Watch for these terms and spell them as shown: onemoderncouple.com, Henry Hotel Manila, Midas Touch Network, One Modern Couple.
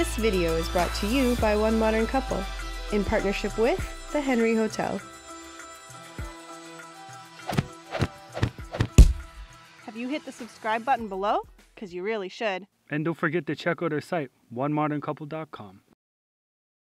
This video is brought to you by One Modern Couple in partnership with the Henry Hotel. Have you hit the subscribe button below? Because you really should. And don't forget to check out our site, onemoderncouple.com.